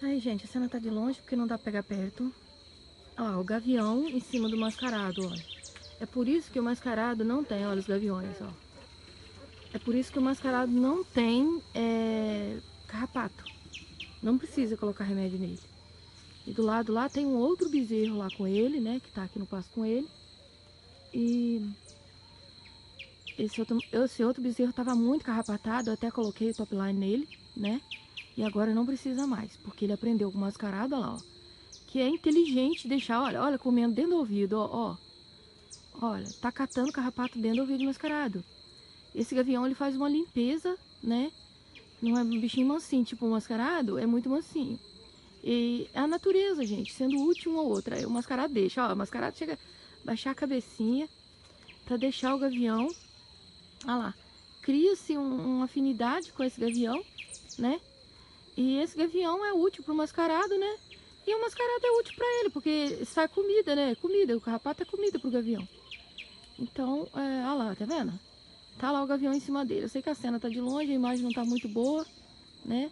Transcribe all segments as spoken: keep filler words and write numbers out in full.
Tá aí, gente, a cena tá de longe porque não dá pra pegar perto. Ó, o gavião em cima do mascarado, ó. É por isso que o mascarado não tem, olha os gaviões, ó. É por isso que o mascarado não tem é, carrapato. Não precisa colocar remédio nele. E do lado lá tem um outro bezerro lá com ele, né? Que tá aqui no pasto com ele. E esse outro, esse outro bezerro tava muito carrapatado, eu até coloquei o top line nele, né? E agora não precisa mais, porque ele aprendeu com o mascarado, olha lá, ó. Que é inteligente deixar, olha, olha, comendo dentro do ouvido, ó, ó. Olha, tá catando carrapato dentro do ouvido do mascarado. Esse gavião, ele faz uma limpeza, né? Não é um bichinho mansinho, tipo o mascarado, é muito mansinho. E é a natureza, gente, sendo útil uma ou outra. Aí o mascarado deixa, ó, o mascarado chega a baixar a cabecinha pra deixar o gavião. Olha lá, cria-se um, uma afinidade com esse gavião, né? E esse gavião é útil pro mascarado, né? E o mascarado é útil pra ele, porque sai comida, né? Comida, o carrapato é comida pro gavião. Então, é, olha lá, tá vendo? Tá lá o gavião em cima dele. Eu sei que a cena tá de longe, a imagem não tá muito boa, né?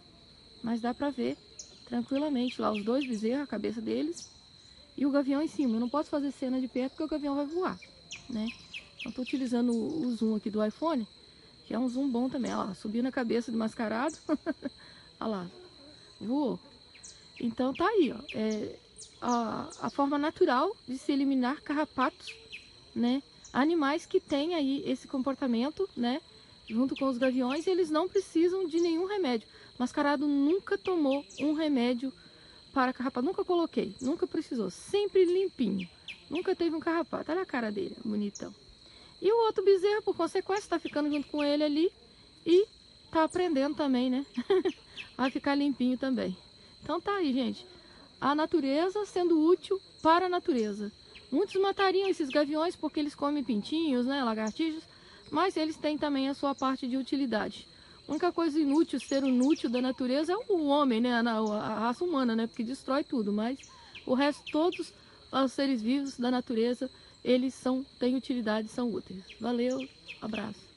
Mas dá pra ver tranquilamente lá os dois bezerros, a cabeça deles e o gavião em cima. Eu não posso fazer cena de perto porque o gavião vai voar, né? Então tô utilizando o zoom aqui do iPhone, que é um zoom bom também. Olha lá, subiu na cabeça do mascarado. Olha lá, voou. Então tá aí, ó. É a, a forma natural de se eliminar carrapatos, né? Animais que têm aí esse comportamento, né? Junto com os gaviões, eles não precisam de nenhum remédio. Mascarado nunca tomou um remédio para carrapato. Nunca coloquei, nunca precisou. Sempre limpinho. Nunca teve um carrapato. Olha a cara dele, bonitão. E o outro bezerro, por consequência, está ficando junto com ele ali e tá aprendendo também, né? Vai ficar limpinho também. Então tá aí, gente. A natureza sendo útil para a natureza. Muitos matariam esses gaviões porque eles comem pintinhos, né, lagartixas, mas eles têm também a sua parte de utilidade. A única coisa inútil, ser inútil da natureza é o homem, né, a raça humana, né, porque destrói tudo, mas o resto, todos os seres vivos da natureza, eles são, têm utilidade, são úteis. Valeu, abraço.